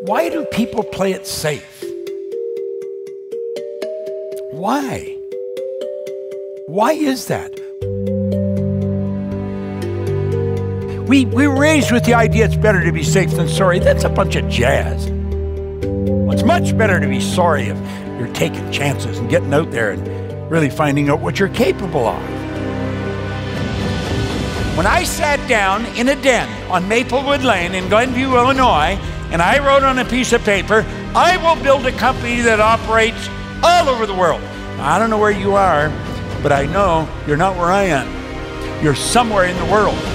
Why do people play it safe? Why? Why is that? We were raised with the idea it's better to be safe than sorry. That's a bunch of jazz. Well, it's much better to be sorry if you're taking chances and getting out there and really finding out what you're capable of. When I sat down in a den on Maplewood Lane in Glenview, Illinois, and I wrote on a piece of paper, I will build a company that operates all over the world. Now, I don't know where you are, but I know you're not where I am. You're somewhere in the world.